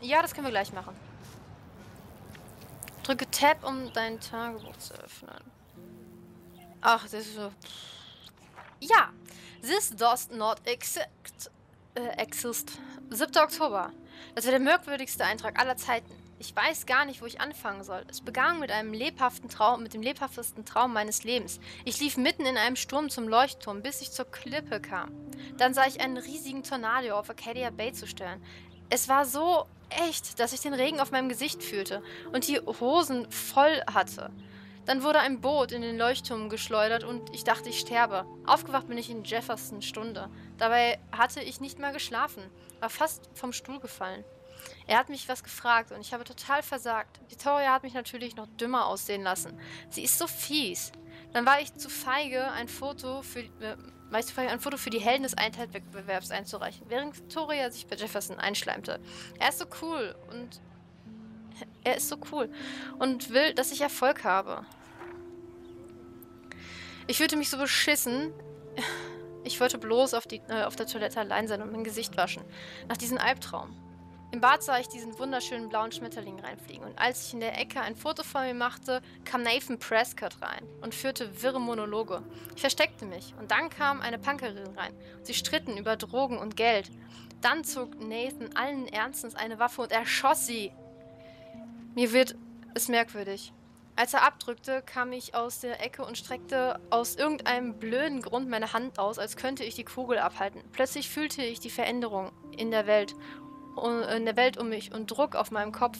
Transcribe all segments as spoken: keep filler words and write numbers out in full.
Ja, das können wir gleich machen. Drücke Tab, um dein Tagebuch zu öffnen. Ach, das ist so... Ja! This does not exist. Äh, exist. siebter Oktober. Das war der merkwürdigste Eintrag aller Zeiten. Ich weiß gar nicht, wo ich anfangen soll. Es begann mit einem lebhaften Traum, mit dem lebhaftesten Traum meines Lebens. Ich lief mitten in einem Sturm zum Leuchtturm, bis ich zur Klippe kam. Dann sah ich einen riesigen Tornado auf Arcadia Bay zu steuern. Es war so echt, dass ich den Regen auf meinem Gesicht fühlte und die Hosen voll hatte. Dann wurde ein Boot in den Leuchtturm geschleudert und ich dachte, ich sterbe. Aufgewacht bin ich in Jefferson Stunde. Dabei hatte ich nicht mal geschlafen, war fast vom Stuhl gefallen. Er hat mich was gefragt und ich habe total versagt. Victoria hat mich natürlich noch dümmer aussehen lassen. Sie ist so fies. Dann war ich zu feige, ein Foto für, äh, war ich zu feige, ein Foto für die Helden des Einteilwettbewerbs einzureichen, während Victoria sich bei Jefferson einschleimte. Er ist so cool und... Er ist so cool und will, dass ich Erfolg habe. Ich fühlte mich so beschissen... Ich wollte bloß auf, die, äh, auf der Toilette allein sein und mein Gesicht waschen. Nach diesem Albtraum. Im Bad sah ich diesen wunderschönen blauen Schmetterling reinfliegen und als ich in der Ecke ein Foto von mir machte, kam Nathan Prescott rein und führte wirre Monologe. Ich versteckte mich und dann kam eine Punkerin rein und sie stritten über Drogen und Geld. Dann zog Nathan allen Ernstes eine Waffe und erschoss sie. Mir wird es merkwürdig. Als er abdrückte, kam ich aus der Ecke und streckte aus irgendeinem blöden Grund meine Hand aus, als könnte ich die Kugel abhalten. Plötzlich fühlte ich die Veränderung in der Welt. in der Welt um mich und Druck auf meinem Kopf.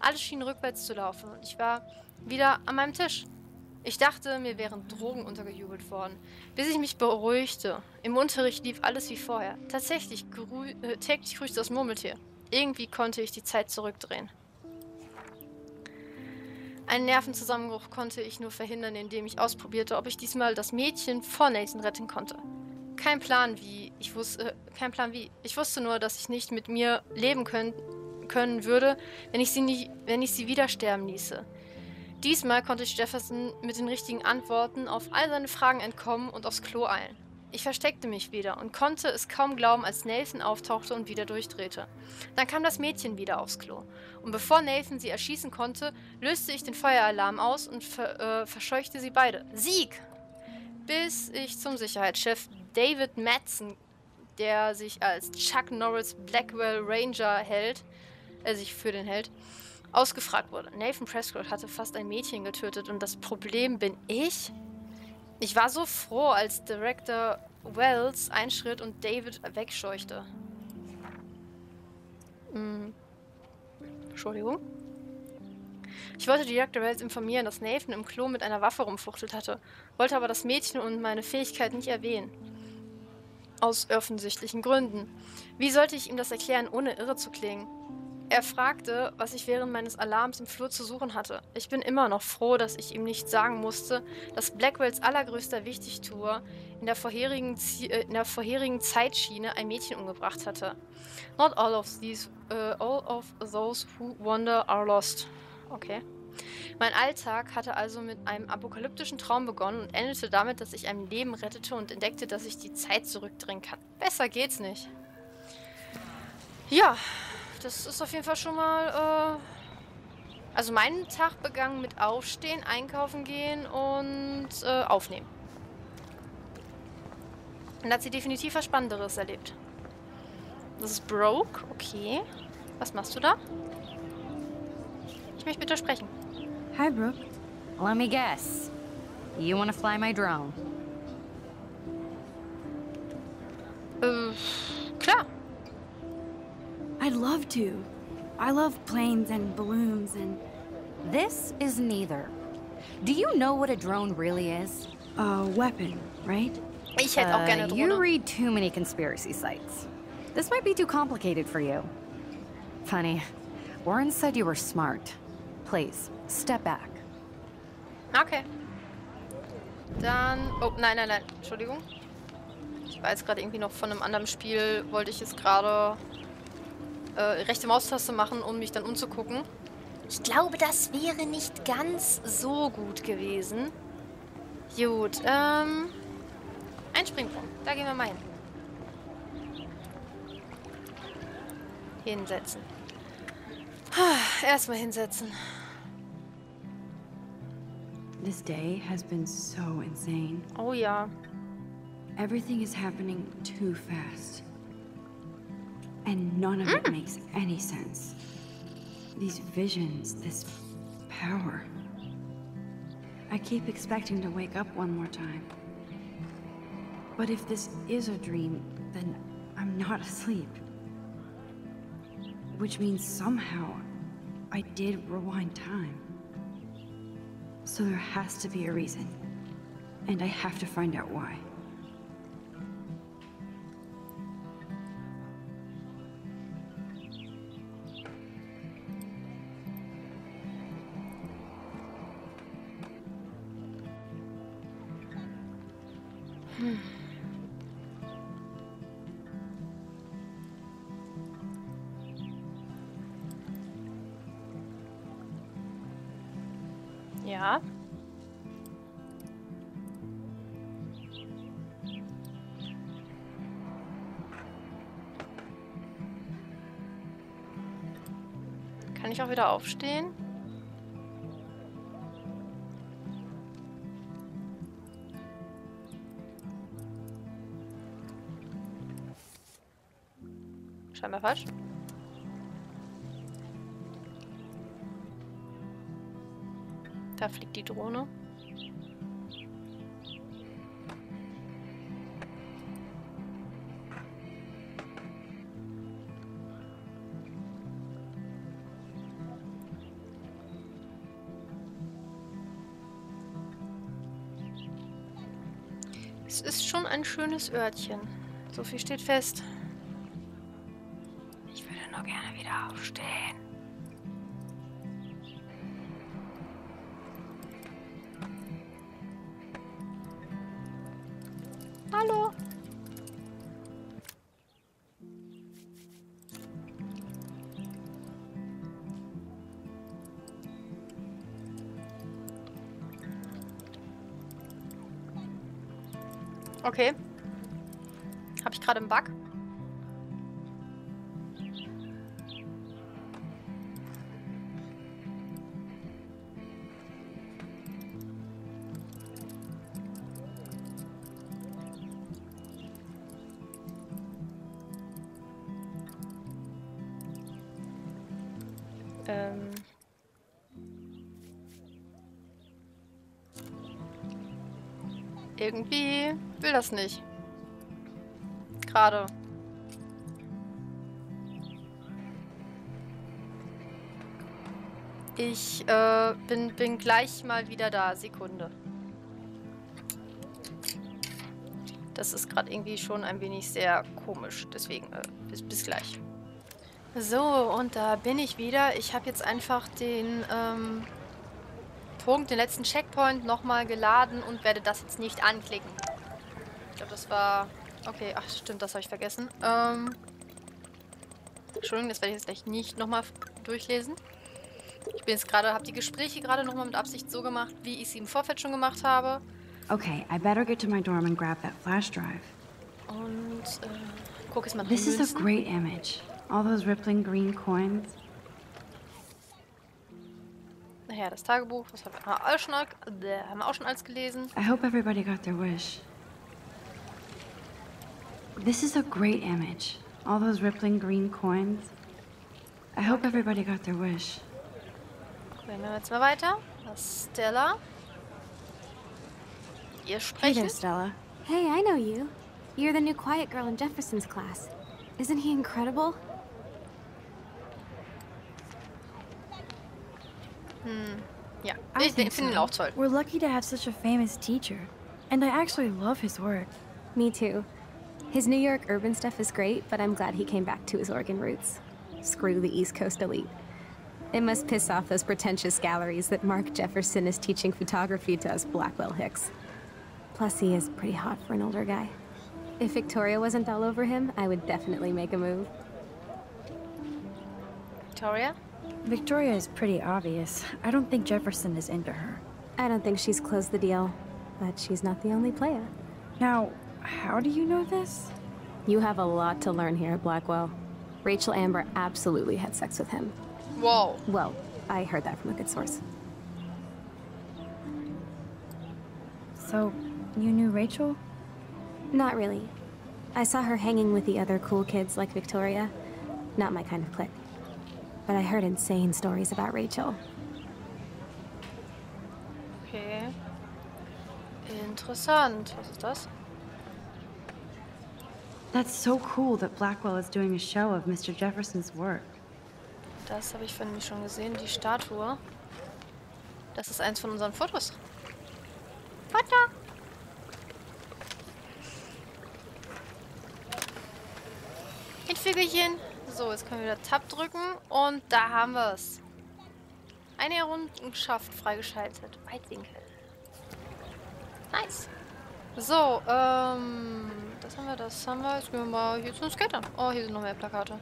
Alles schien rückwärts zu laufen und ich war wieder an meinem Tisch. Ich dachte, mir wären Drogen untergejubelt worden, bis ich mich beruhigte. Im Unterricht lief alles wie vorher. Tatsächlich äh, täglich grüßte das Murmeltier. Irgendwie konnte ich die Zeit zurückdrehen. Einen Nervenzusammenbruch konnte ich nur verhindern, indem ich ausprobierte, ob ich diesmal das Mädchen vor Nathan retten konnte. Kein Plan wie, ich wusste, äh, kein Plan wie. Ich wusste nur, dass ich nicht mit mir leben können, können würde, wenn ich sie nicht, wenn ich sie wieder sterben ließe. Diesmal konnte ich Jefferson mit den richtigen Antworten auf all seine Fragen entkommen und aufs Klo eilen. Ich versteckte mich wieder und konnte es kaum glauben, als Nathan auftauchte und wieder durchdrehte. Dann kam das Mädchen wieder aufs Klo. Und bevor Nathan sie erschießen konnte, löste ich den Feueralarm aus und ver, äh, verscheuchte sie beide. Sieg! Bis ich zum Sicherheitschef David Madsen, der sich als Chuck Norris Blackwell Ranger hält, er äh, sich für den hält, ausgefragt wurde. Nathan Prescott hatte fast ein Mädchen getötet und das Problem bin ich? Ich war so froh, als Director Wells einschritt und David wegscheuchte. Hm. Entschuldigung. Ich wollte Director Wells informieren, dass Nathan im Klo mit einer Waffe rumfuchtelt hatte, wollte aber das Mädchen und meine Fähigkeit nicht erwähnen. Aus offensichtlichen Gründen. Wie sollte ich ihm das erklären, ohne irre zu klingen? Er fragte, was ich während meines Alarms im Flur zu suchen hatte. Ich bin immer noch froh, dass ich ihm nicht sagen musste, dass Blackwells allergrößter Wichtigtuer in der vorherigen, Z äh, in der vorherigen Zeitschiene ein Mädchen umgebracht hatte. Not all of these, uh, all of those who wander are lost. Okay. Mein Alltag hatte also mit einem apokalyptischen Traum begonnen und endete damit, dass ich ein Leben rettete und entdeckte, dass ich die Zeit zurückdrehen kann. Besser geht's nicht. Ja, das ist auf jeden Fall schon mal... Äh, also mein Tag begann mit Aufstehen, Einkaufen gehen und äh, Aufnehmen. Und da hat sie definitiv was Spannenderes erlebt. Das ist broke. Okay. Was machst du da? Ich möchte bitte sprechen. Hi, Brooke. Let me guess. You want to fly my drone? Äh, klar. I'd love to. I love planes and balloons and... This is neither. Do you know what a drone really is? A weapon, right? Ich hätte auch gerne Drohne. You read too many conspiracy sites. This might be too complicated for you. Funny. Warren said you were smart. Please, step back. Okay. Dann... Oh, nein, nein, nein. Entschuldigung. Ich war jetzt gerade irgendwie noch von einem anderen Spiel, wollte ich jetzt gerade äh, rechte Maustaste machen, um mich dann umzugucken. Ich glaube, das wäre nicht ganz so gut gewesen. Gut, ähm... ein Springpunkt. Da gehen wir mal hin. Hinsetzen. Erstmal hinsetzen. This day has been so insane. Oh ja. Everything is happening too fast. And none of mm. it makes any sense. These visions, this power. I keep expecting to wake up one more time. But if this is a dream, then I'm not asleep. Which means somehow I did rewind time. So there has to be a reason. And I have to find out why. Ja. Kann ich auch wieder aufstehen? Scheinbar falsch. Da fliegt die Drohne. Es ist schon ein schönes Örtchen. So viel steht fest. Ich würde nur gerne wieder aufstehen. Okay. Habe ich gerade einen Bug? Ähm... Irgendwie will das nicht. Gerade. Ich äh, bin, bin gleich mal wieder da. Sekunde. Das ist gerade irgendwie schon ein wenig sehr komisch. Deswegen äh, bis, bis gleich. So, und da bin ich wieder. Ich habe jetzt einfach den... Ähm Punkt, den letzten Checkpoint nochmal geladen und werde das jetzt nicht anklicken. Ich glaube, das war... Okay, ach stimmt, das habe ich vergessen. Ähm... Entschuldigung, das werde ich jetzt gleich nicht nochmal durchlesen. Ich bin jetzt gerade, habe die Gespräche gerade nochmal mit Absicht so gemacht, wie ich sie im Vorfeld schon gemacht habe. Okay, I better get to my dorm and grab that flash drive. Und, äh, guck jetzt mal nach den Münzen. This is a great image. All those rippling green coins. Ja, das Tagebuch, das haben wir auch schon, haben wir auch schon alles gelesen. I hope everybody got their wish. This is a great image. All those rippling green coins. I hope everybody got their wish. Gehen wir jetzt mal weiter. Stella. Ihr sprecht. Hey, Stella. Hey, I know you. You're the new quiet girl in Jefferson's class. Isn't he incredible? Yeah, I think so. We're lucky to have such a famous teacher, and I actually love his work. Me too. His New York urban stuff is great, but I'm glad he came back to his Oregon roots. Screw the East Coast elite. It must piss off those pretentious galleries that Mark Jefferson is teaching photography to us Blackwell hicks. Plus, he is pretty hot for an older guy. If Victoria wasn't all over him, I would definitely make a move. Victoria? Victoria is pretty obvious. I don't think Jefferson is into her. I don't think she's closed the deal, but she's not the only player. Now, how do you know this? You have a lot to learn here at Blackwell. Rachel Amber absolutely had sex with him. Wow. Well, I heard that from a good source. So, you knew Rachel? Not really. I saw her hanging with the other cool kids like Victoria. Not my kind of clique. But I heard insane stories about Rachel. Okay. Interessant. Was ist das? That's so cool that Blackwell is doing a show of Mister Jefferson's work. Das habe ich von ihm schon gesehen, die Statue. Das ist eins von unseren Fotos. Foto! Ein Vögelchen. So, jetzt können wir wieder Tab drücken und da haben wir es. Eine Errungenschaft freigeschaltet. Weitwinkel. Nice. So, ähm, das haben wir, das haben wir. Jetzt gehen wir mal hier zum Skater. Oh, hier sind noch mehr Plakate.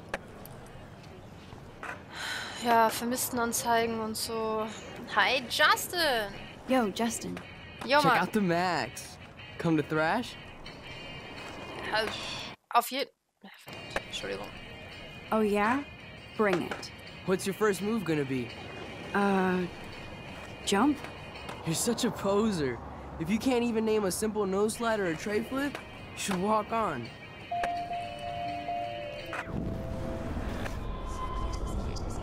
Ja, Vermisstenanzeigen und so. Hi, Justin! Yo, Justin. Yo, Mann. Check out the Max. Come to thrash? Also, auf jeden... Entschuldigung. Oh yeah? Bring it. What's your first move gonna be? Uh... Jump? You're such a poser. If you can't even name a simple nose slide or a tray flip, you should walk on.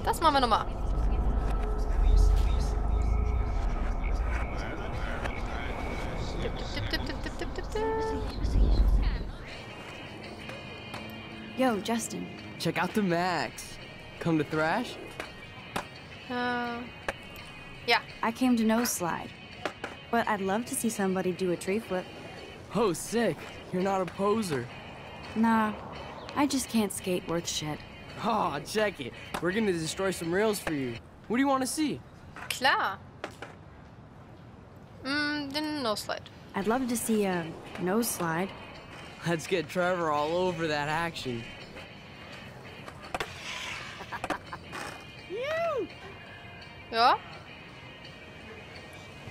Das machen wir nochmal. Yo, Justin. Check out the Max. Come to thrash? Uh, yeah. I came to nose slide, but I'd love to see somebody do a tree flip. Oh, sick. You're not a poser. Nah, I just can't skate worth shit. Oh, check it. We're gonna destroy some rails for you. What do you want to see? Klar. Mm, the nose slide. I'd love to see a nose slide. Let's get Trevor all over that action. Ja.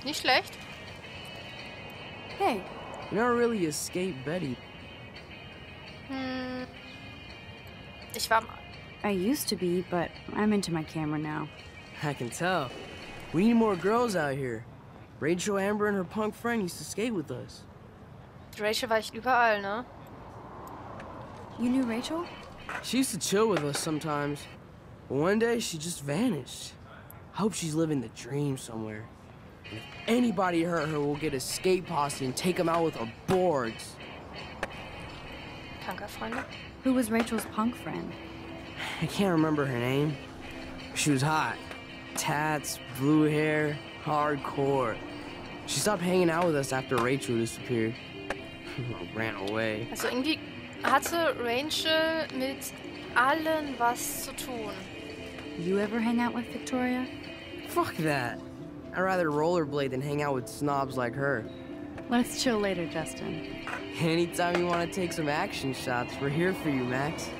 Nicht schlecht. Hey. You're not really a skate Betty. Hm. Ich war mal. I used to be, but I'm into my camera now. I can tell. We need more girls out here. Rachel Amber and her punk friend used to skate with us. Rachel war ich überall, ne? You knew Rachel? She used to chill with us sometimes. But one day she just vanished. Hope she's living the dream somewhere. And if anybody hurt her, we'll get a skate posse and take them out with our boards. Punkerfreunde? Who was Rachel's punk friend? I can't remember her name. She was hot. Tats, blue hair, hardcore. She stopped hanging out with us after Rachel disappeared. Ran away. Also irgendwie hatte Rachel mit allen was zu tun. You ever hang out with Victoria? Fuck that. I'd rather rollerblade than hang out with snobs like her. Let's chill later, Justin. Anytime you want to take some action shots, we're here for you, Max.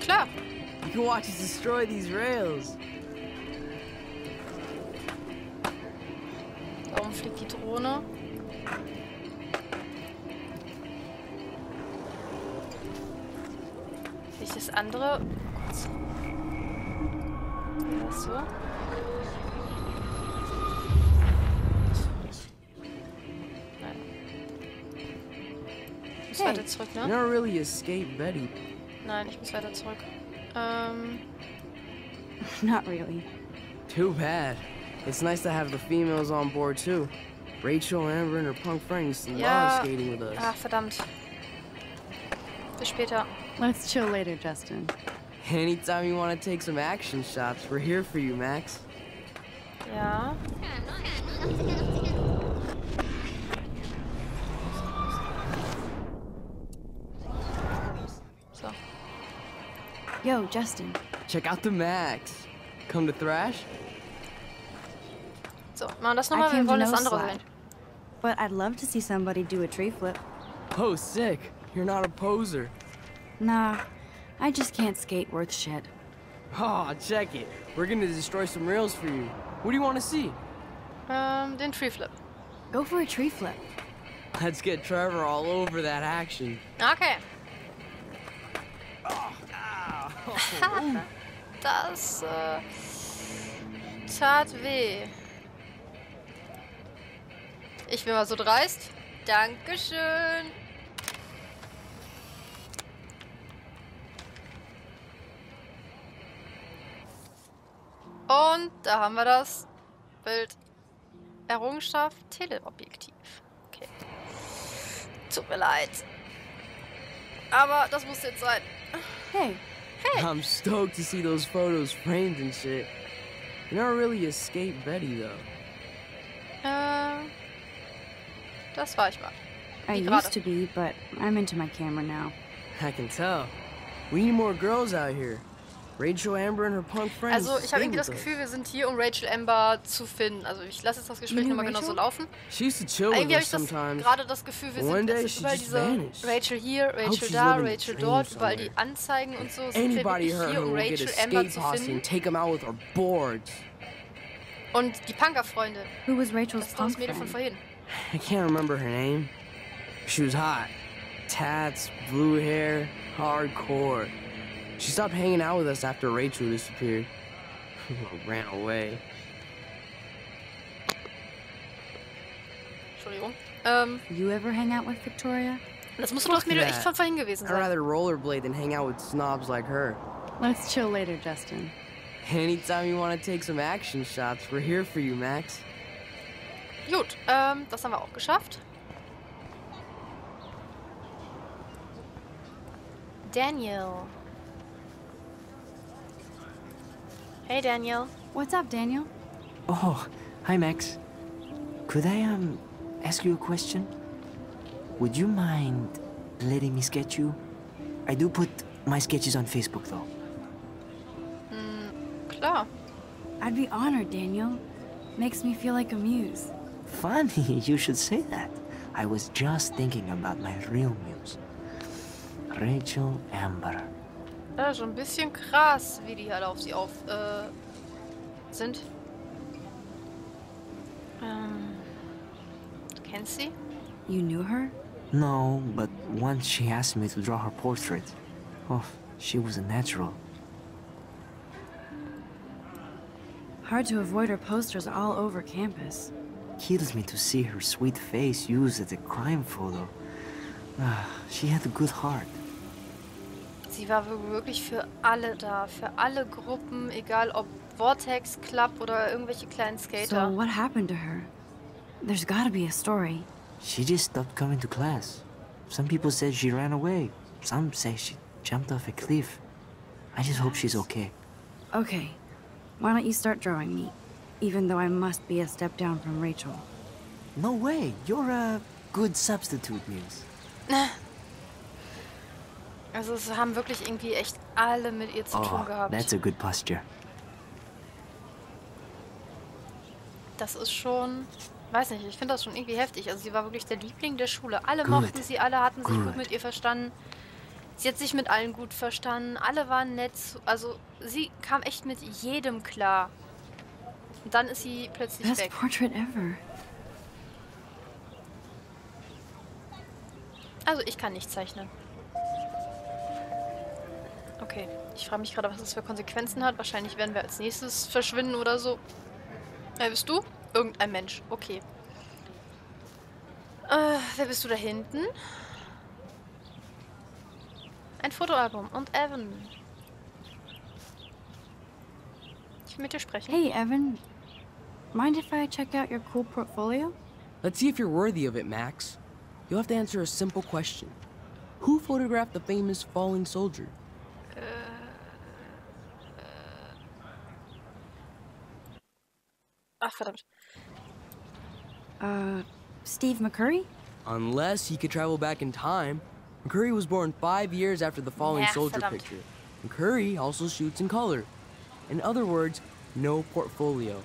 Klar. You can watch us destroy these rails. Warum fliegt die Drohne? Nicht das andere. Ja, so. Nein. Ich muss hey. weiter zurück, ne? You're really a skate Betty. Nein, ich muss weiter zurück. Ähm. Not really. Too bad. It's nice to have the females on board too. Rachel, Amber and her punk friends love ja. skating with us. Ah, verdammt. Bis später. Let's chill later, Justin. Anytime you want to take some action shots, we're here for you, Max. Yeah. So. Yo, Justin. Check out the Max. Come to thrash? So, machen das nochmal, wir wollen das andere sehen. But I'd love to see somebody do a tree flip. Oh, sick. You're not a poser. Nah. I just can't skate worth shit. Oh, check it. We're gonna destroy some rails for you. What do you want to see? Um, then tree flip. Go for a tree flip. Let's get Trevor all over that action. Okay. Oh, ow. das äh, tat weh. Ich bin mal so dreist. Dankeschön. Und da haben wir das Bild. Errungenschaft, Teleobjektiv. Okay. Tut mir leid. Aber das muss jetzt sein. Hey. Hey. I'm stoked to see those photos framed and shit. You never really escaped Betty though. Äh. Das war ich mal. I used to be, but I'm into my camera now. I can tell. We need more girls out here. Rachel Amber and her punk friends. Also, ich habe irgendwie das Gefühl, wir sind hier, um Rachel Amber zu finden. Also, ich lasse jetzt das Gespräch nochmal genau so laufen. Irgendwie habe ich das, gerade das Gefühl, wir sind, sind überall diese Rachel hier, Rachel da, Rachel dort, überall die Anzeigen und so. Sind wir wirklich hier, um Rachel Amber zu finden? Und die Punker-Freunde. Who was Rachel's punk friend? Das von vorhin. I can't remember her name. She was hot. Tats, blue hair, hardcore. She stopped hanging out with us after Rachel disappeared. Ran away. Entschuldigung. Um, you ever hang out with Victoria? Das musst du doch mir echt von vorhin gewesen sein. I'd rather rollerblade than hang out with snobs like her. Let's chill later, Justin. Anytime you want to take some action shots, we're here for you, Max. Gut, ähm, das haben wir auch geschafft. Daniel. Hey, Daniel. What's up, Daniel? Oh, hi, Max. Could I, um, ask you a question? Would you mind letting me sketch you? I do put my sketches on Facebook, though. Mm, klar. I'd be honored, Daniel. Makes me feel like a muse. Funny, you should say that. I was just thinking about my real muse. Rachel Amber. Ja, schon ein bisschen krass, wie die halt auf sie auf äh, sind. Ähm, kennst sie? You knew her? No, but once she asked me to draw her portrait. Oh, she was a natural. Hard to avoid her posters all over campus. Kills me to see her sweet face used as a crime photo. Ah, she had a good heart. Sie war wirklich für alle da, für alle Gruppen, egal ob Vortex Club oder irgendwelche kleinen Skater. So what happened to her? There's got to be a story. She just stopped coming to class. Some people said she ran away. Some say she jumped off a cliff. I just hope she's okay. Okay. Why don't you start drawing me? Even though I must be a step down from Rachel. No way. You're a good substitute, Muse. Also es haben wirklich irgendwie echt alle mit ihr zu tun gehabt. Oh, that's a good posture. Das ist schon, weiß nicht, ich finde das schon irgendwie heftig. Also sie war wirklich der Liebling der Schule. Alle mochten sie, alle hatten sich gut mit ihr verstanden. Sie hat sich mit allen gut verstanden. Alle waren nett. Also sie kam echt mit jedem klar. Und dann ist sie plötzlich weg. Best portrait ever. Also ich kann nicht zeichnen. Okay, ich frage mich gerade, was das für Konsequenzen hat. Wahrscheinlich werden wir als nächstes verschwinden oder so. Wer bist du? Irgendein Mensch. Okay. Äh, wer bist du da hinten? Ein Fotoalbum und Evan. Ich will mit dir sprechen. Hey, Evan. Mind if I check out your cool portfolio? Let's see if you're worthy of it, Max. You'll have to answer a simple question. Who photographed the famous falling soldier? Ach, verdammt. Uh, Steve McCurry? Unless he could travel back in time. McCurry was born five years after the falling Ach, soldier verdammt. Picture. McCurry also shoots in color. In other words, no portfolio.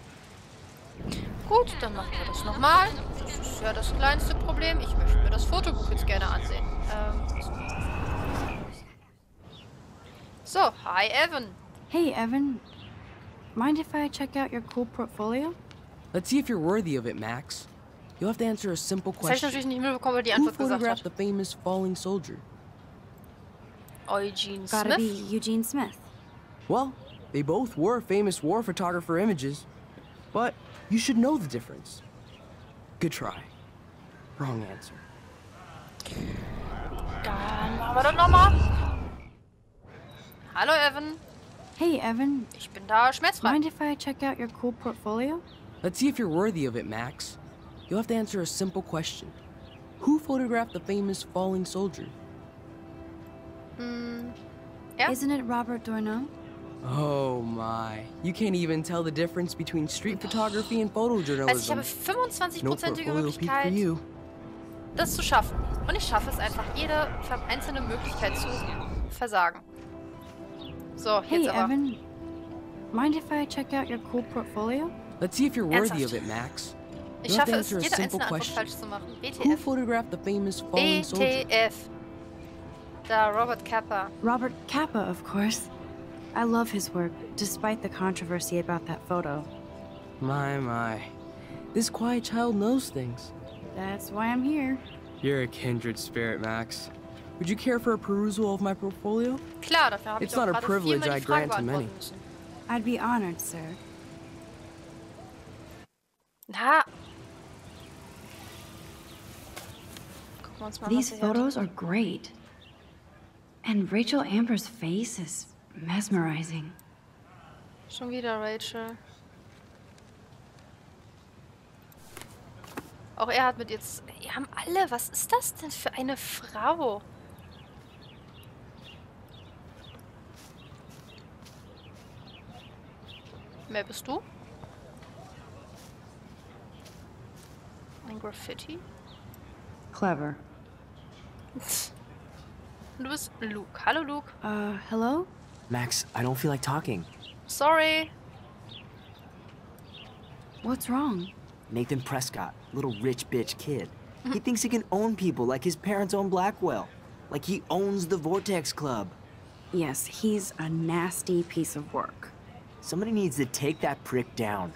Gut, dann machen wir das nochmal. Das ist ja das kleinste Problem. Ich möchte mir das Fotobuch jetzt gerne ansehen. Ähm. So, hi Evan. Hey Evan. Mind if I check out your cool portfolio? Let's see if you're worthy of it, Max. You'll have to answer a simple question. Das hätte ich natürlich nicht mitbekommen, weil die Antwort gesagt hat. Who photographed the famous falling soldier? Eugene Smith. Gotta be Eugene Smith. Well, They both were famous war photographer images, but you should know the difference. Good try. Wrong answer. Dann machen wir das nochmal. Hallo, Evan. Hey, Evan. Ich bin da schmerzfrei. Mind if I check out your cool portfolio? Let's see if you're worthy of it, Max. You'll have to answer a simple question. Who photographed the famous falling soldier? Mm, yeah. Isn't it Robert Dournon? Oh my. You can't even tell the difference between street photography and photojournalism. Also ich habe fünfundzwanzig prozentige Möglichkeit, das zu schaffen. Und ich schaffe es einfach, jede einzelne Möglichkeit zu versagen. So, jetzt aber. Hey, Evan. Mind if I check out your cool portfolio? Let's see if you're worthy of it, Max. Ich schaffe es, jede einzelne Antwort falsch zu machen. B T F. B T F. Da, Robert Capa. Robert Capa, of course. I love his work, despite the controversy about that photo. My, my. This quiet child knows things. That's why I'm here. You're a kindred spirit, Max. Would you care for a perusal of my portfolio? Klar, dafür habe ich auch gerade viel mehr die Frage beantworten müssen. It's not a privilege I grant to many. I'd be honored, sir. Na! Gucken wir uns mal an. These photos are great. And Rachel Amber's face is mesmerizing. Schon wieder Rachel. Auch er hat mit jetzt. Wir haben alle. Was ist das denn für eine Frau? Wer bist du? Ein Graffiti? Clever. Du bist Luke. Hallo, Luke. Uh, hello? Max, I don't feel like talking. Sorry. What's wrong? Nathan Prescott, little rich bitch kid. He thinks he can own people like his parents own Blackwell. Like he owns the Vortex Club. Yes, he's a nasty piece of work. Somebody needs to take that prick down.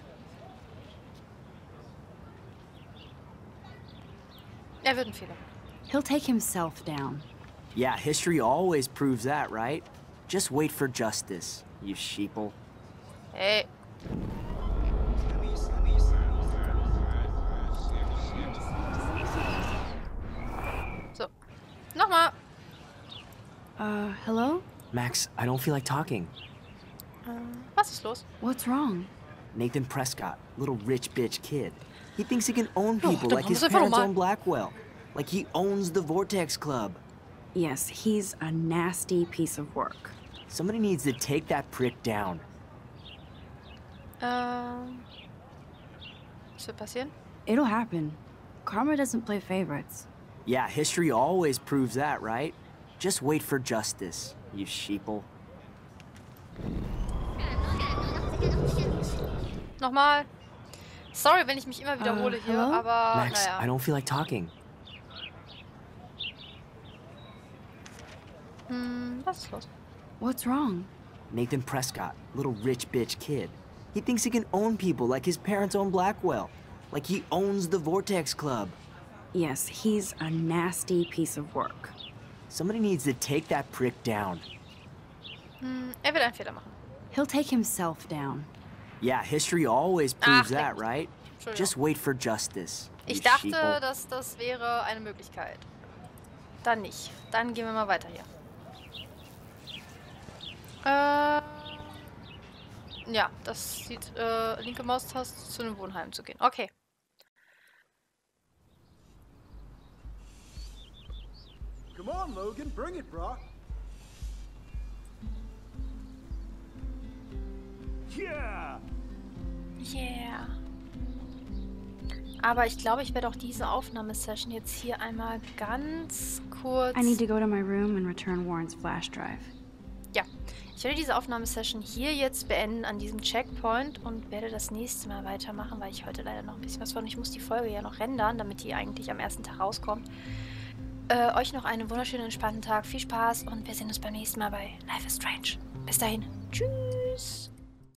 Er wird ein Fehler. He'll take himself down. Yeah, history always proves that, right? Just wait for justice, you sheeple. Hey. So, nochmal. Uh, hello? Max, I don't feel like talking. Uh, was ist los? What's wrong? Nathan Prescott, little rich bitch kid. He thinks he can own people oh, like his parents own Blackwell. Like he owns the Vortex Club. Yes, he's a nasty piece of work. Somebody needs to take that prick down. Um, was wird passieren? It'll happen. Karma doesn't play favorites. Yeah, history always proves that, right? Just wait for justice, you sheeple. Nochmal. Sorry, wenn ich mich immer wiederhole uh, hier, hello? Aber Max, naja. I don't feel like talking. Hmm, was ist los? What's wrong? Nathan Prescott, little rich bitch kid. He thinks he can own people like his parents own Blackwell. Like he owns the Vortex Club. Yes, he's a nasty piece of work. Somebody needs to take that prick down. Hmm, er wird einen Fehler machen. He'll take himself down. Yeah, history always proves Ach, that, right? Just wait for justice. Ich dachte, sheeple. dass das wäre eine Möglichkeit. Dann nicht. Dann gehen wir mal weiter hier. Äh, ja, das sieht äh, linke Maustaste zu einem Wohnheim zu gehen. Okay. Come on, Logan, bring it, bro. Yeah. Yeah. Aber ich glaube, ich werde auch diese Aufnahmesession jetzt hier einmal ganz kurz. I need to go to my room and return Warren's flash drive. Ja, ich werde diese Aufnahmesession hier jetzt beenden an diesem Checkpoint und werde das nächste Mal weitermachen, weil ich heute leider noch ein bisschen was von. Ich muss die Folge ja noch rendern, damit die eigentlich am ersten Tag rauskommt. Äh, euch noch einen wunderschönen, entspannten Tag. Viel Spaß und wir sehen uns beim nächsten Mal bei Life is Strange. Bis dahin. Tschüss.